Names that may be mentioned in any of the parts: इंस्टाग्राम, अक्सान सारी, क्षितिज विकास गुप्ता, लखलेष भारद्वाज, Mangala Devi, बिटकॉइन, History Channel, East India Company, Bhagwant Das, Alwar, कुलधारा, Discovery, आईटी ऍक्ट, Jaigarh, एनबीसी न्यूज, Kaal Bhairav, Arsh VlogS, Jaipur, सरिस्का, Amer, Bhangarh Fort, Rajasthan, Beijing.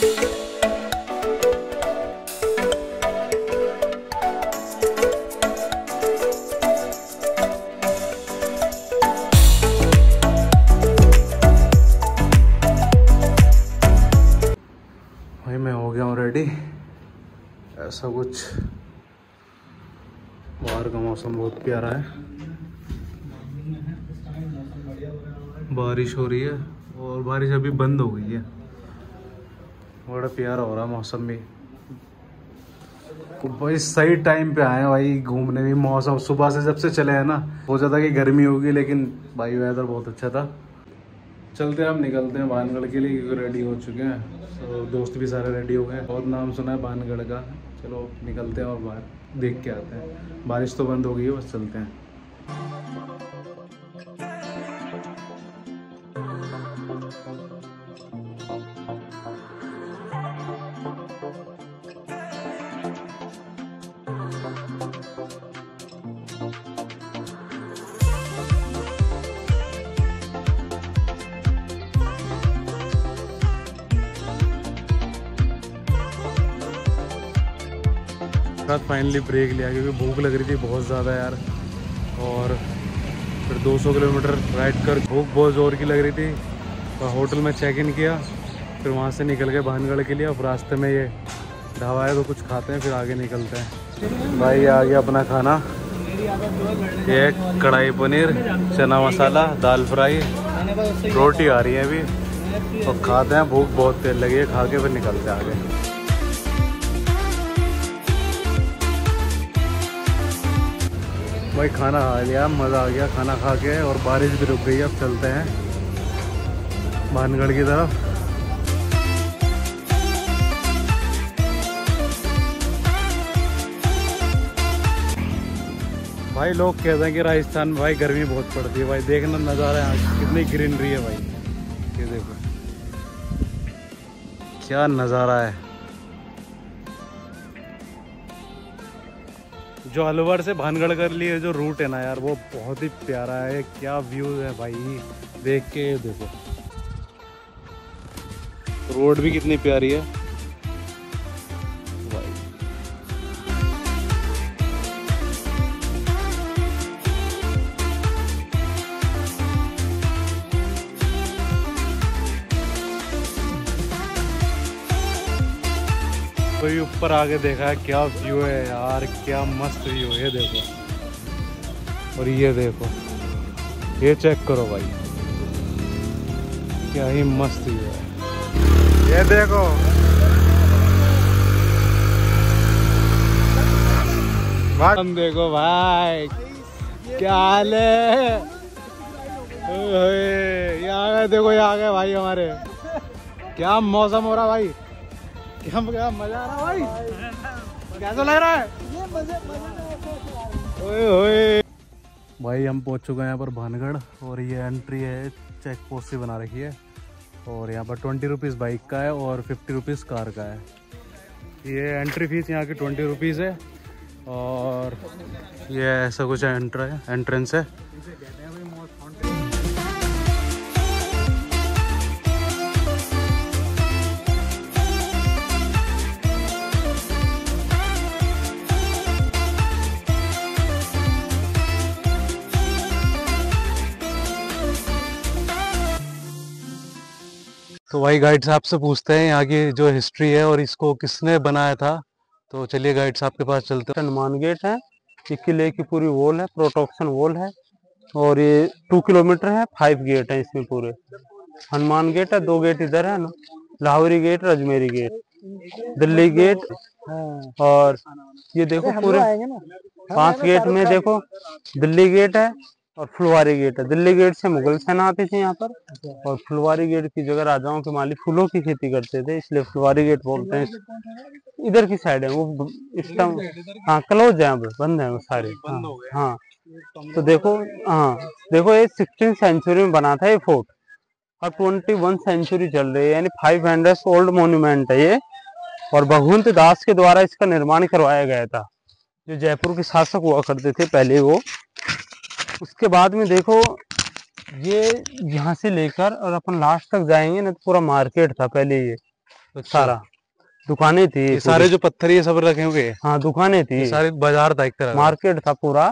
ऐसा कुछ बाहर का मौसम बहुत प्यारा है, बारिश हो रही है और बारिश अभी बंद हो गई है। बड़ा प्यारा हो रहा है मौसम भी। तो भाई सही टाइम पे आए भाई घूमने भी। मौसम सुबह से जब से चले हैं ना, सोचा था कि गर्मी होगी लेकिन भाई वेदर बहुत अच्छा था। चलते हैं, हम निकलते हैं भानगढ़ के लिए क्योंकि रेडी हो चुके हैं। तो दोस्त भी सारे रेडी हो गए हैं। बहुत नाम सुना है भानगढ़ का। चलो निकलते हैं और बाहर देख के आते हैं। बारिश तो बंद हो गई है, बस चलते हैं। फाइनली ब्रेक लिया क्योंकि भूख लग रही थी बहुत ज़्यादा यार। और फिर 200 किलोमीटर राइड कर भूख बहुत ज़ोर की लग रही थी। तो होटल में चेक इन किया, फिर वहाँ से निकल गए भानगढ़ के लिए। अब रास्ते में ये ढाबा है तो कुछ खाते हैं, फिर आगे निकलते हैं। भाई आ गया अपना खाना। ये कढ़ाई पनीर, चना मसाला, दाल फ्राई, रोटी आ रही है अभी। और खाते हैं, भूख बहुत तेज लगी है। खा के फिर निकलते हैं आगे। भाई खाना खा लिया, मज़ा आ गया खाना खा के। और बारिश भी रुक गई। अब चलते हैं भानगढ़ की तरफ। भाई लोग कहते हैं कि राजस्थान में भाई गर्मी बहुत पड़ती है। भाई देखना नज़ारा यहाँ, कितनी ग्रीनरी है भाई। ये देखो क्या नज़ारा है। जो अलवर से भानगढ़ के लिए जो रूट है ना यार, वो बहुत ही प्यारा है। क्या व्यूज है भाई, देख के देखो। रोड भी कितनी प्यारी है भाई। कोई ऊपर आके देखा है, क्या व्यू है यार, क्या मस्त व्यू है। ये देखो और ये देखो, ये चेक करो भाई, क्या ही मस्त व्यू है। ये देखो भाई, देखो भाई क्या हाल है। ये आ गए, देखो ये आ गए भाई हमारे। क्या मौसम हो रहा भाई, क्या मजा आ रहा भाई। कैसा लग रहा है ये मज़े। ओए ओए भाई, हम पहुंच चुके हैं यहाँ पर भानगढ़। और ये एंट्री है, चेक पोस्ट ही बना रखी है। और यहाँ पर 20 रुपीज़ बाइक का है और 50 रुपीज़ कार का है। ये एंट्री फीस यहाँ की 20 रुपीज़ है। और ये ऐसा कुछ एंट्रेंस है। तो भाई गाइड साहब से पूछते हैं यहाँ की जो हिस्ट्री है और इसको किसने बनाया था। तो चलिए गाइड साहब के पास चलते हैं। हनुमान गेट है, ये किले की पूरी वॉल है, प्रोटेक्शन वॉल है। और ये 2 किलोमीटर है, 5 गेट हैं इसमें पूरे। हनुमान गेट है, 2 गेट इधर है ना, Lahori gate, Ajmeri gate, Delhi gate. और ये देखो पूरे 5 गेट में देखो दिल्ली गेट है और फुलवारी गेट है। दिल्ली गेट से मुगल सेना आती थी यहाँ पर, और फुलवारी गेट की जगह राजाओं के माली फूलों की खेती करते थे, इसलिए फुलवारी गेट बोलते हैं। इधर की साइड है वो इस टाइम, हाँ क्लोज है, बंद है वो सारे। हाँ तो देखो, हाँ देखो ये 16th सेंचुरी में बना था ये फोर्ट, और 21 सेंचुरी चल रही है, यानी 500 ओल्ड मोन्यूमेंट है ये। और भगवंत दास के द्वारा इसका निर्माण करवाया गया था, जो जयपुर के शासक हुआ करते थे पहले वो। उसके बाद में देखो ये यहाँ से लेकर और अपन लास्ट तक जाएंगे ना, तो पूरा मार्केट था पहले ये। सारा दुकानें थी, सारे जो पत्थर ये सब रखे हुए। हाँ दुकानें थी, सारे बाजार था, एक तरह मार्केट था पूरा।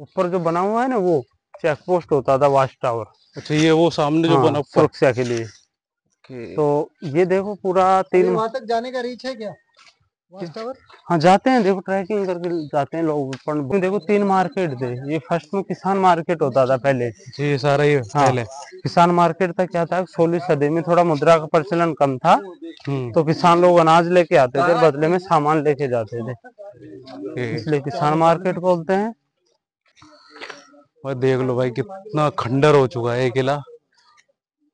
ऊपर जो बना हुआ है ना वो चेक पोस्ट होता था, वॉच टावर। अच्छा ये वो सामने जो बना सुरक्षा के लिए। तो ये देखो पूरा तीन वहां तक जाने का रीच है क्या वॉच टावर? हाँ जाते हैं, देखो ट्रैकिंग करके जाते हैं लोग। पर देखो तीन मार्केट थे। ये फर्स्ट में किसान मार्केट होता था पहले, ये सारा ही पहले किसान मार्केट था। क्या था 16वीं सदी में थोड़ा मुद्रा का प्रचलन कम था, तो किसान लोग अनाज लेके आते थे, बदले में सामान लेके जाते थे, इसलिए किसान मार्केट बोलते हैं। और देख लो भाई कितना खंडर हो चुका है ये किला,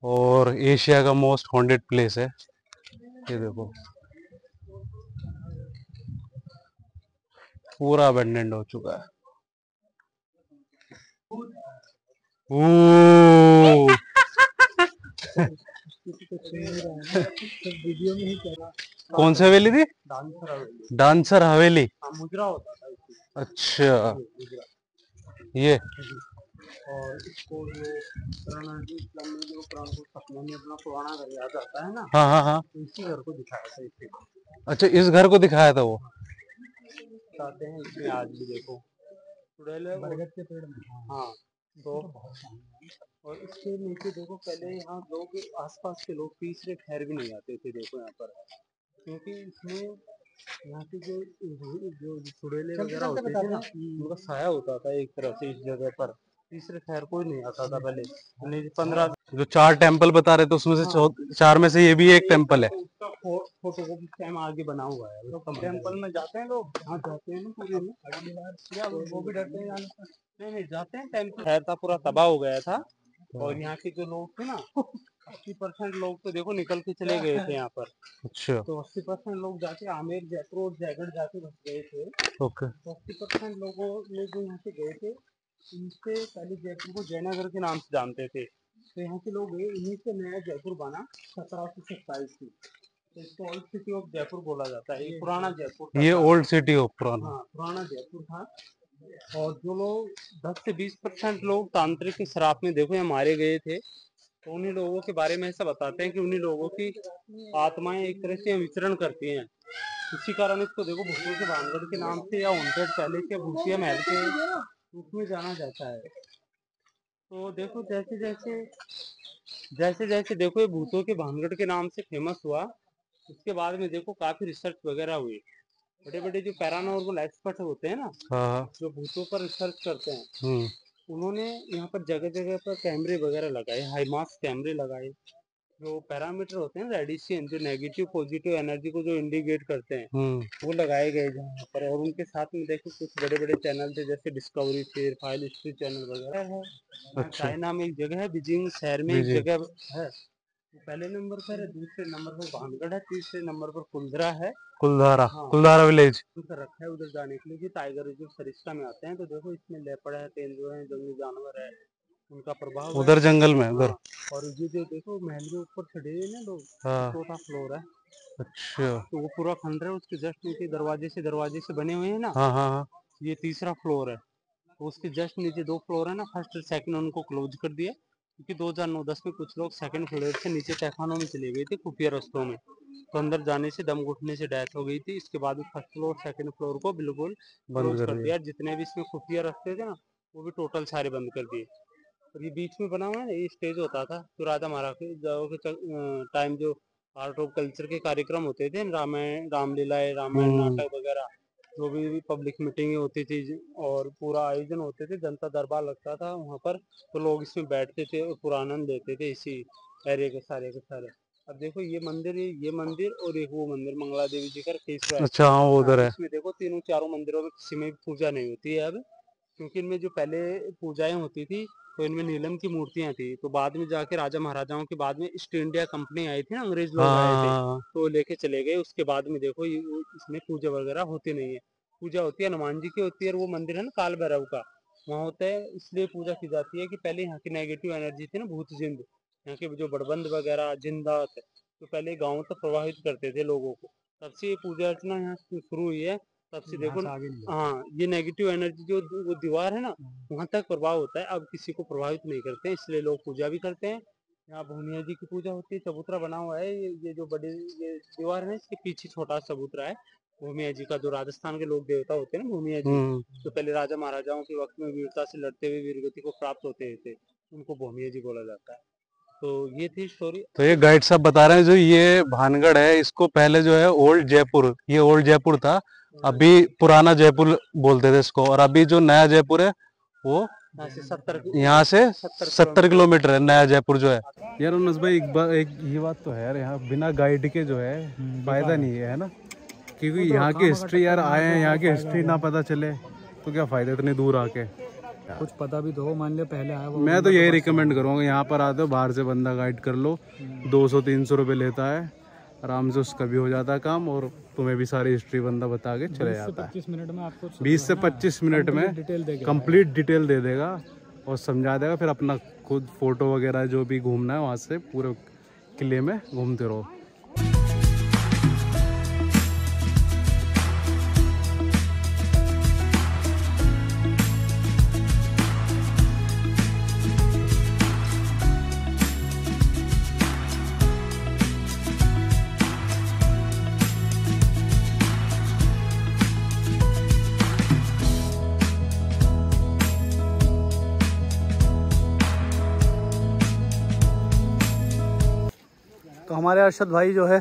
और एशिया का मोस्ट हॉन्टेड प्लेस है। ये देखो पूरा अबैंडन्ड हो चुका है। कौन सी हवेली थी? डांसर हवेली। अच्छा ये और इसको जो हाँ इसी घर को दिखाया था। अच्छा इस घर को दिखाया था वो आते हैं इसमें। आज भी देखो बरगद के पेड़ में। हाँ तो और इसके नीचे देखो पहले यहाँ लोग आसपास के लोग तीसरे ठहर भी नहीं आते थे। देखो यहाँ पर क्योंकि इसमें यहाँ के जो चुड़ैले वगैरह होते थे ना, उनका साया होता था एक तरह से। इस जगह पर तीसरे ठहर कोई नहीं आता था पहले। 15 जो 4 टेम्पल बता रहे थे उसमें से 4 में से ये भी एक टेम्पल है। फोटोकॉपी स्टैम्प आगे बना हुआ है। तो टेम्पल में जाते हैं लोग। हाँ जाते हैं ना, वो भी डरते हैं। नहीं जाते हैं। टेम्पल शहर था पूरा तबाह हो गया था, और यहाँ के जो लोग थे ना 80% लोग तो देखो निकल के चले गए थे यहाँ पर। अच्छा तो 80% लोग जाके आमेर, जयपुर, जयगढ़ जाके बस गए थे। ओके 80% लोगों ने जो यहाँ से गए थे, इनसे पहले जयपुर को जयनगर के नाम से जानते थे, तो यहाँ के लोग इन्हीं से नया जयपुर बना 1727 में। तो इसको ओल्ड सिटी ऑफ जयपुर बोला जाता है। ये पुराना जयपुर, ये ओल्ड सिटी ऑफ पुराना जयपुर था। और जो लोग 10 से 20% लोग तांत्रिक के श्राप में देखो यहाँ मारे गए थे, तो उन्हीं लोगों के बारे में ऐसा बताते हैं कि उन्हीं लोगों की आत्माएं एक तरह से विचरण करती हैं। इसी कारण इसको देखो भूतिया के भानगढ़ के नाम से या हॉन्टेड पैलेस या भूतिया महल के रूप में जाना जाता है। तो देखो जैसे जैसे देखो ये भूतों के भानगढ़ के नाम से फेमस हुआ, उसके बाद में देखो काफी रिसर्च वगैरह हुई। बड़े बड़े जो पैरानॉर्मल एक्सपर्ट होते हैं ना, जो भूतों पर रिसर्च करते हैं, उन्होंने यहाँ पर जगह जगह पर कैमरे वगैरह लगाए, हाईमास्ट कैमरे लगाए। जो पैरामीटर होते हैं रेडिएशन, जो नेगेटिव पॉजिटिव एनर्जी को जो इंडिकेट करते हैं, वो लगाए गए यहाँ पर। और उनके साथ में देखो कुछ बड़े बड़े चैनल थे, जैसे डिस्कवरी थे, फाइल हिस्ट्री चैनल वगैरह है। चाइना में एक जगह है, बीजिंग शहर में एक जगह है, पहले नंबर पर है, दूसरे नंबर पर भानगढ़ है, तीसरे नंबर पर कुलधरा है। कुलधारा विलेज रखा है उधर जाने के लिए। टाइगर रिजर्व सरिस्का में आते हैं, तो देखो इसमें लेपर्ड है, तेंदुआ है, जंगली जानवर है, उनका प्रभाव उधर जंगल में उधर। और ये जो देखो महल के ऊपर चढ़े हुए ना लोग, छोटा फ्लोर है। अच्छा तो वो पूरा खंडर है, उसके जस्ट नीचे दरवाजे से बने हुए है ना, ये तीसरा फ्लोर है। उसके जस्ट नीचे 2 फ्लोर है ना, फर्स्ट और सेकंड, उनको क्लोज कर दिया क्योंकि 2009-10 में कुछ लोग सेकंड फ्लोर से नीचे तहखानों में चले गए थे, खुफिया रास्तों में। तो अंदर जाने से दम घुटने से डेथ हो गई थी। इसके बाद फर्स्ट फ्लोर सेकंड फ्लोर को बिल्कुल बंद कर दिया। जितने भी इसमें खुफिया रास्ते थे ना, वो भी टोटल सारे बंद कर दिए। और ये बीच में बना हुआ है, ये स्टेज होता था जो राजा महाराज के टाइम जो आर्ट ऑफ कल्चर के कार्यक्रम होते थे, रामायण, रामलीलाएं, रामायण नाटक वगैरह, जो भी पब्लिक मीटिंगें होती थी और पूरा आयोजन होते थे, जनता दरबार लगता था वहाँ पर, तो लोग इसमें बैठते थे और पूरा आनंद लेते थे इसी एरिया के सारे। अब देखो ये मंदिर और एक वो मंदिर मंगला देवी जी का केसरा। अच्छा हाँ उधर है। इसमें देखो चारों मंदिरों में किसी में पूजा नहीं होती है अब, क्योंकि इनमें जो पहले पूजाएं होती थी तो इनमें नीलम की मूर्तियां थी। तो बाद में जाके राजा महाराजाओं के बाद में ईस्ट इंडिया कंपनी आई थी ना, अंग्रेज लोग आए थे तो लेके चले गए। उसके बाद में देखो इसमें पूजा वगैरह होती नहीं है। पूजा होती है हनुमान जी की होती है, और वो मंदिर है ना काल भैरव का, वहाँ होता है। इसलिए पूजा की जाती है कि पहले यहाँ की नेगेटिव एनर्जी थी ना, भूत जिंद, यहाँ के जो बड़बंद वगैरह जिंदा थे, तो पहले गाँव तक प्रभावित करते थे लोगों को। तब से ये पूजा अर्चना यहाँ शुरू हुई है। सबसे देखो हाँ ये नेगेटिव एनर्जी जो वो दीवार है ना, वहाँ तक प्रभाव होता है। अब किसी को प्रभावित नहीं करते हैं, इसलिए लोग पूजा भी करते हैं यहाँ भूमिया जी की पूजा होती है। चबूतरा बना हुआ है, ये जो बड़ी ये दीवार है इसके पीछे छोटा चबूतरा है भूमिया जी का, जो राजस्थान के लोक देवता होते हैं ना भूमिया जी, तो पहले राजा महाराजाओं के वक्त में वीरता से लड़ते हुए वीरगति को प्राप्त होते थे, उनको भूमिया जी बोला जाता है। तो ये थी स्टोरी। तो ये गाइड साहब बता रहे हैं जो ये भानगढ़ है इसको पहले जो है ओल्ड जयपुर, ये ओल्ड जयपुर था, अभी पुराना जयपुर बोलते थे इसको, और अभी जो नया जयपुर है वो यहाँ से 70 किलोमीटर है नया जयपुर जो है। यार उनस भाई एक ये बात तो है यार, यहाँ बिना गाइड के जो है फायदा नहीं है, है ना, क्योंकि यहाँ की हिस्ट्री यार आए हैं, यहाँ की हिस्ट्री ना पता चले तो क्या फायदा इतनी दूर आके, कुछ पता भी तो मान लिया पहले आया। मैं तो यही रिकमेंड करूँगा, यहाँ पर आते हो बाहर से बंदा गाइड कर लो, 200-300 रुपये लेता है, आराम से उसका भी हो जाता है काम, और तुम्हें भी सारी हिस्ट्री बंदा बता के चले जाता है 20 से 25 मिनट में कंप्लीट डिटेल दे देगा और समझा देगा। फिर अपना खुद फोटो वगैरह जो भी घूमना है वहाँ से पूरे किले में घूमते रहो। हमारे अरशद भाई जो है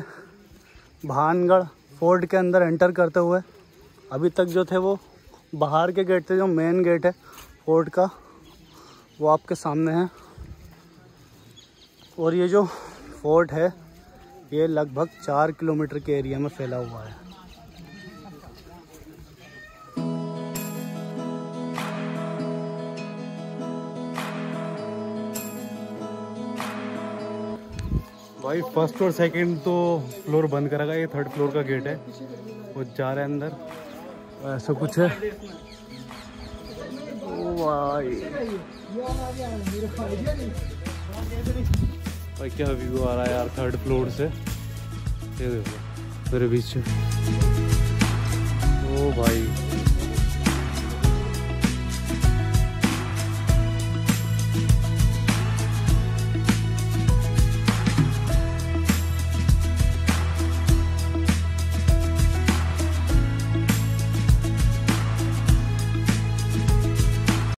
भानगढ़ फोर्ट के अंदर एंटर करते हुए, अभी तक जो थे वो बाहर के गेट थे, जो मेन गेट है फोर्ट का वो आपके सामने है। और ये जो फोर्ट है ये लगभग 4 किलोमीटर के एरिया में फैला हुआ है। भाई फर्स्ट और सेकंड तो फ्लोर बंद करा गया, ये थर्ड फ्लोर का गेट है, वो जा रहे अंदर, ऐसा कुछ है। ओ भाई भाई क्या व्यू आ रहा है यार थर्ड फ्लोर से, ये देखो मेरे बीच में।